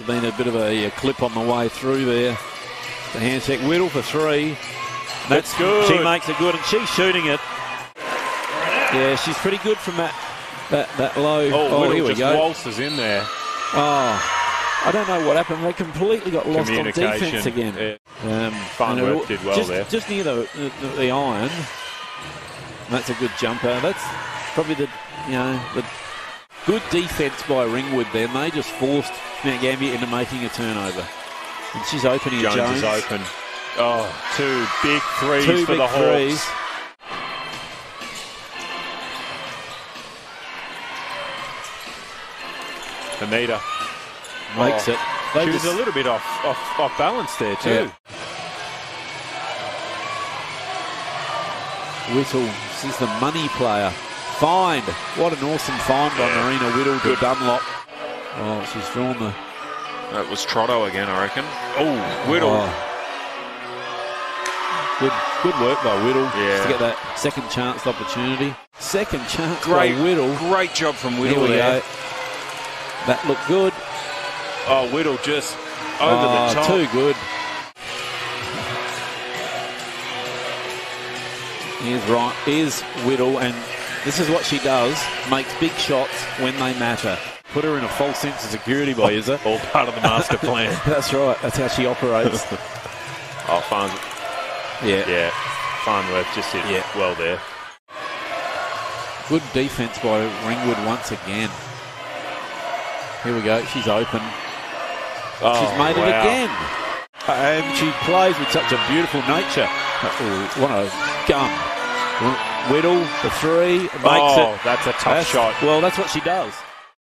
There's been a bit of a clip on the way through there. The handshake Whittle for three. That's good. She makes it good, and she's shooting it. Yeah, she's pretty good from that low. Oh, here we go. Waltzes in there. Oh, I don't know what happened. They completely got lost on defense again. Yeah. Farnworth did well there. Just near the iron. That's a good jumper. That's probably the good defense by Ringwood there. And they just forced Mount Gambier into making a turnover. And she's opening. Jones is open. Oh, two big threes for the Hawks. Anita makes it. She was a little bit off balance there too. Yeah. Whittle, she's the money player. Find. What an awesome find by Marena Whittle to Dunlop. Oh, she's drawn the... That was Trotto again, I reckon. Oh, Whittle. Oh. Good work by Whittle to get that second chance opportunity. Second chance by Whittle. Great job from Whittle there. That looked good. Oh, Whittle just over the top. Too good. Here's Whittle, and this is what she does. Makes big shots when they matter. Put her in a false sense of security by Izza. All part of the master plan. That's right. That's how she operates. Oh, fun. Yeah, Farnworth just did well there. Good defense by Ringwood once again. Here we go, she's open. Oh, she's made it again. And she plays with such a beautiful nature. What a gum. Whittle, the three, makes it. That's a tough shot. Well, that's what she does.